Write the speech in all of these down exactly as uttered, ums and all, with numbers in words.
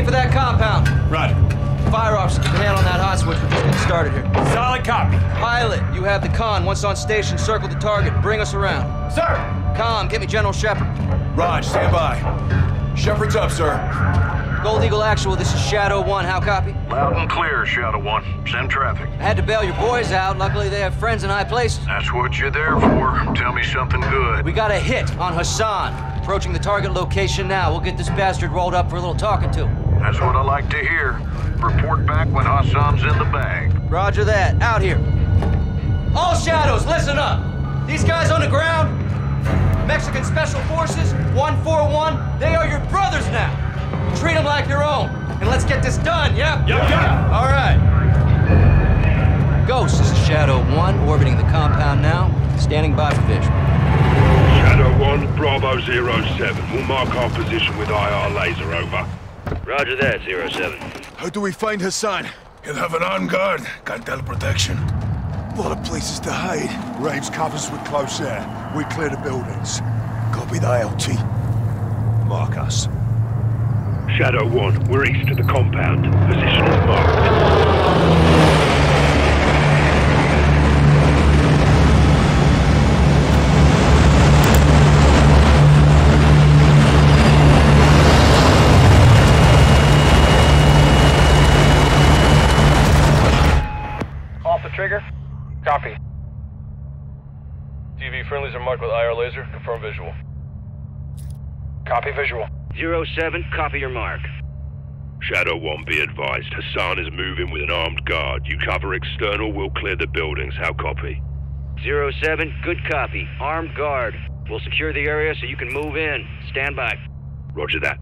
heading for that compound. Roger. Fire officer, keep a hand on that hot switch. We're just getting started here. Solid copy. Pilot, you have the con. Once on station, circle the target. Bring us around. Sir! Com, get me General Shepherd. Raj, stand by. Shepherd's up, sir. Gold Eagle Actual, this is Shadow One. How copy? Loud and clear, Shadow One. Send traffic. I had to bail your boys out. Luckily, they have friends in high places. That's what you're there for. Tell me something good. We got a hit on Hassan. Approaching the target location now. We'll get this bastard rolled up for a little talking to. That's what I like to hear. Report back when Hassan's in the bag. Roger that. Out here. All Shadows, listen up. These guys on the ground, Mexican Special Forces, one four one, they are your brothers now. Treat them like your own, and let's get this done, yep? Yep, yep. All right. Ghost, this is Shadow One, orbiting the compound now, standing by for vision. Shadow One, Bravo zero seven. We'll mark our position with I R laser, over. Roger that, zero seven. How do we find Hassan? He'll have an armed guard, cartel protection. A lot of places to hide. Graves covers with close air. We clear the buildings. Copy the L T. Mark us. Shadow One, we're east of the compound. Position is marked. Off the trigger. Copy. T V friendlies are marked with I R laser. Confirm visual. Copy visual. zero seven, copy your mark. Shadow One, be advised. Hassan is moving with an armed guard. You cover external, we'll clear the buildings. How copy? zero seven, good copy. Armed guard. We'll secure the area so you can move in. Stand by. Roger that.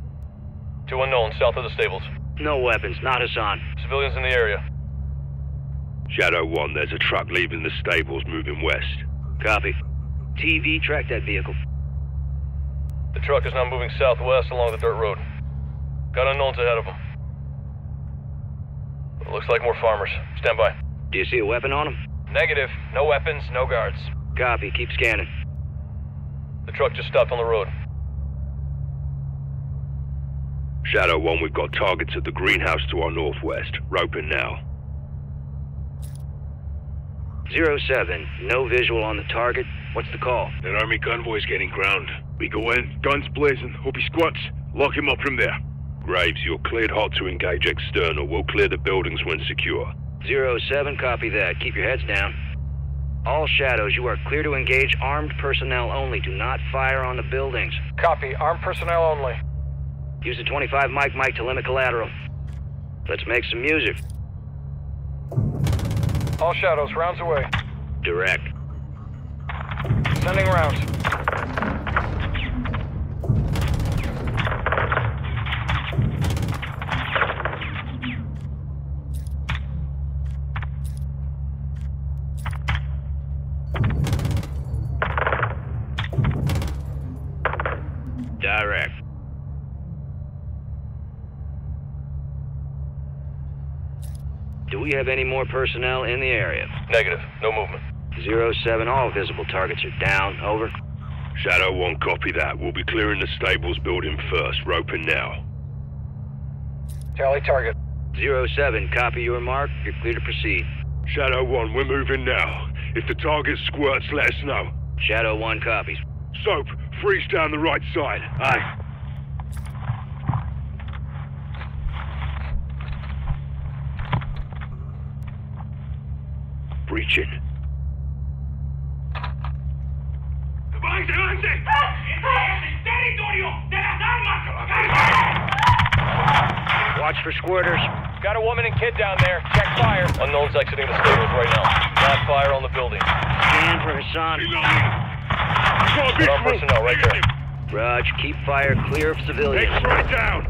Two unknowns, south of the stables. No weapons, not Hassan. Civilians in the area. Shadow One, there's a truck leaving the stables, moving west. Copy. T V, track that vehicle. The truck is now moving southwest along the dirt road. Got unknowns ahead of them. It looks like more farmers. Stand by. Do you see a weapon on them? Negative. No weapons, no guards. Copy. Keep scanning. The truck just stopped on the road. Shadow One, we've got targets at the greenhouse to our northwest. Rope in now. zero seven, no visual on the target. What's the call? An army convoy's getting ground. We go in, guns blazing, hope he squats. Lock him up from there. Graves, you're cleared hot to engage external. We'll clear the buildings when secure. zero seven, copy that. Keep your heads down. All Shadows, you are clear to engage armed personnel only. Do not fire on the buildings. Copy, armed personnel only. Use the twenty-five mic mic to limit collateral. Let's make some music. All Shadows, rounds away. Direct. Sending rounds. Direct. Do we have any more personnel in the area? Negative. No movement. zero seven, all visible targets are down. Over. Shadow One, copy that. We'll be clearing the stables building first. Rope in now. Tally target. zero seven, copy your mark. You're clear to proceed. Shadow One, we're moving now. If the target squirts, let us know. Shadow One copies. Soap, freeze down the right side. Aye. Breaching. Watch for squirters. Got a woman and kid down there. Check fire. Unknown's exiting the stables right now. Live fire on the building. Stand for Hassan. Got personnel right there. Raj, keep fire clear of civilians. Take right down.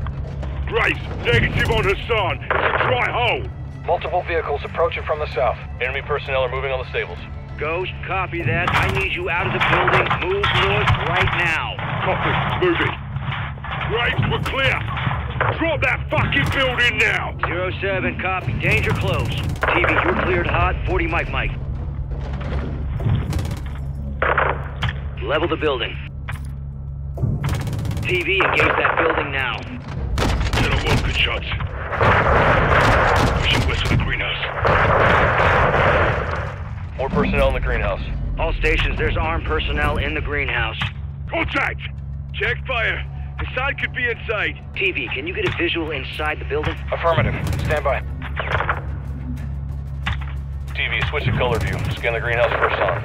Grace, negative on Hassan. It's a dry hole. Multiple vehicles approaching from the south. Enemy personnel are moving on the stables. Ghost, copy that. I need you out of the building. Move north right now. Copy. Moving. Graves, we're clear. Drop that fucking building now. zero seven, copy. Danger close. T V, you're cleared hot. forty mic mic. Level the building. T V, engage that building now. General One, good shots. Pushing west to the greenhouse. More personnel in the greenhouse. All stations, there's armed personnel in the greenhouse. Contact! Check fire. Hassan could be inside. T V, can you get a visual inside the building? Affirmative. Stand by. T V, switch to color view. Scan the greenhouse for Hassan.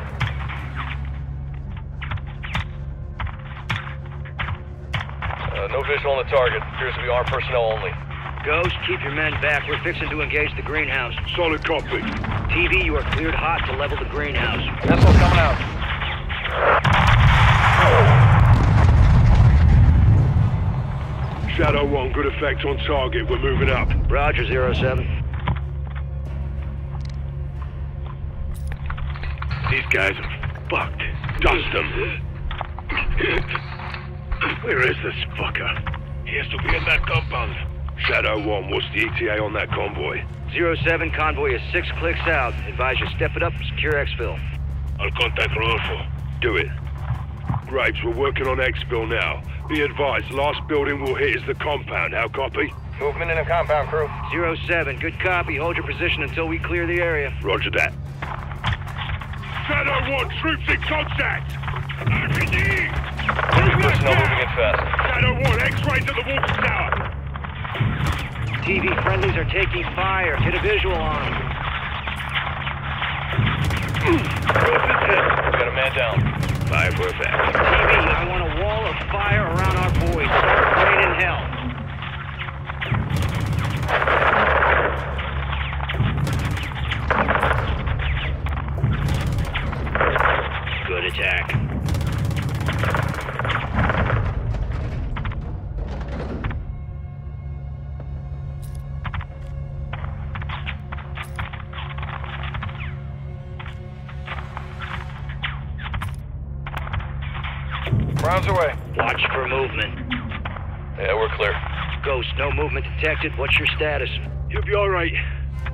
Uh, no visual on the target. Appears to be armed personnel only. Ghost, keep your men back. We're fixing to engage the greenhouse. Solid copy. T V, you are cleared hot to level the greenhouse. Missiles coming out. Shadow One, good effect on target. We're moving up. Roger, zero seven. These guys are fucked. Dust them. Where is this fucker? He has to be in that compound. Shadow One, what's the E T A on that convoy? zero seven, convoy is six clicks out. Advise you step it up, secure exfil. I'll contact Rodolfo. Do it. Graves, we're working on exfil now. Be advised, last building we'll hit is the compound. How copy? Movement in the compound, crew. zero seven, good copy. Hold your position until we clear the area. Roger that. Shadow One, troops in contact! R P G! Personnel moving in fast. Shadow One, X-ray to the water tower. T V friendlies are taking fire. Get a visual on them. We've got a man down. Fire for a fact. T V, I want a wall of fire around our boys. Rain in hell. Good attack. Rounds away. Watch for movement. Yeah, we're clear. Ghost, no movement detected. What's your status? You'll be all right.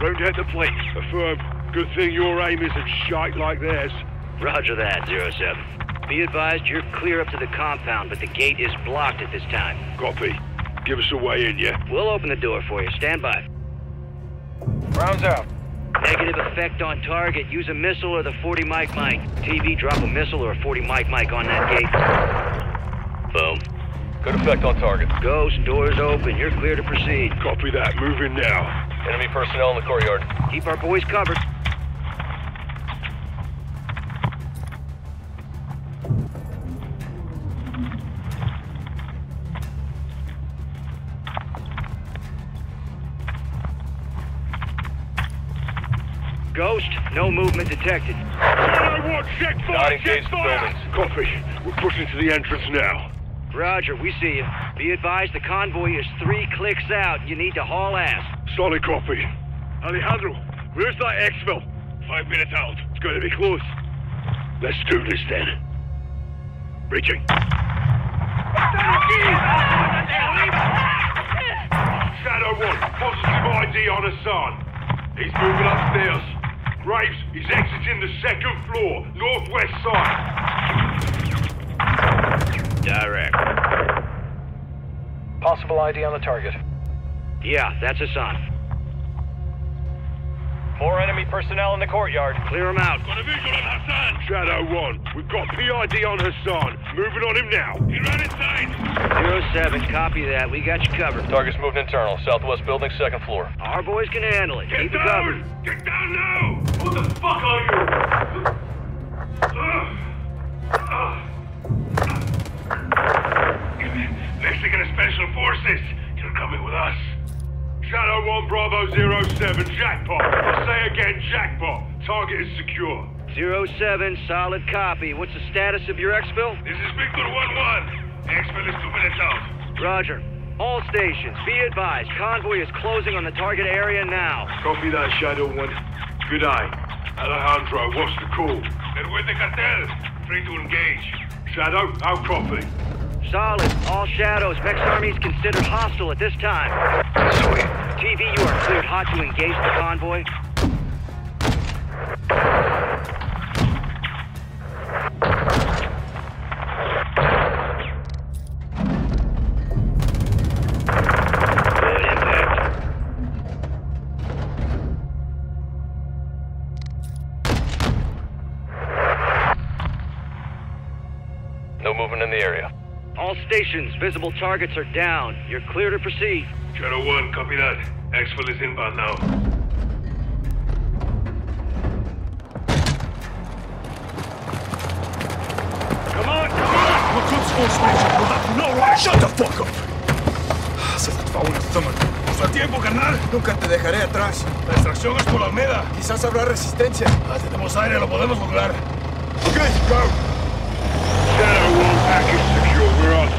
Round head the plate. Affirm. Good thing your aim isn't shite like theirs. Roger that, zero seven. Be advised, you're clear up to the compound, but the gate is blocked at this time. Copy. Give us a way in, yeah? We'll open the door for you. Stand by. Rounds out. Negative effect on target. Use a missile or the forty mic mic. T V, drop a missile or a forty mic mic on that gate. Boom. Good effect on target. Ghost, doors open. You're clear to proceed. Copy that. Moving now. Enemy personnel in the courtyard. Keep our boys covered. Ghost, no movement detected. Shadow One, check fire! Not engaged the buildings. Copy. We're pushing to the entrance now. Roger, we see you. Be advised, the convoy is three clicks out. You need to haul ass. Solid copy. Alejandro, where's that exfil? Five minutes out. It's going to be close. Let's do this then. Breaching. Shadow One, positive I D on Hassan. He's moving upstairs. Graves is exiting the second floor, northwest side. Direct. Possible I D on the target. Yeah, that's Hassan. More enemy personnel in the courtyard. Clear them out. Got a visual on Hassan. Shadow One, we've got P I D on Hassan. Moving on him now. He ran inside. zero seven, copy that. We got you covered. Target's moved internal. Southwest building, second floor. Our boys can handle it. Get Keep down. It covered. Get down now. Who the fuck are you? Mexican Special Forces. You're coming with us. Shadow One, Bravo zero seven, jackpot. I'll say again, jackpot. Target is secure. zero seven, solid copy. What's the status of your exfil? This is Victor one one. The exfil is two minutes out. Roger. All stations, be advised. Convoy is closing on the target area now. Copy that, Shadow One. Good eye. Alejandro, what's the call? They're with the cartel. Free to engage. Shadow, I'll copy. Solid. All shadows. Mex Army is considered hostile at this time. Sweet. T V, you are cleared hot to engage the convoy. Good impact. All stations, visible targets are down. You're clear to proceed. Shadow One, copy that. Actual is inbound now. Shut the fuck up. Haz el favor, estómago. No da tiempo, carnal. Nunca te dejaré atrás. La distracción es por la Almeda. Quizás habrá resistencia. Ah, tenemos aire, lo podemos lograr. Okay, go. Shadow One package secure. We're on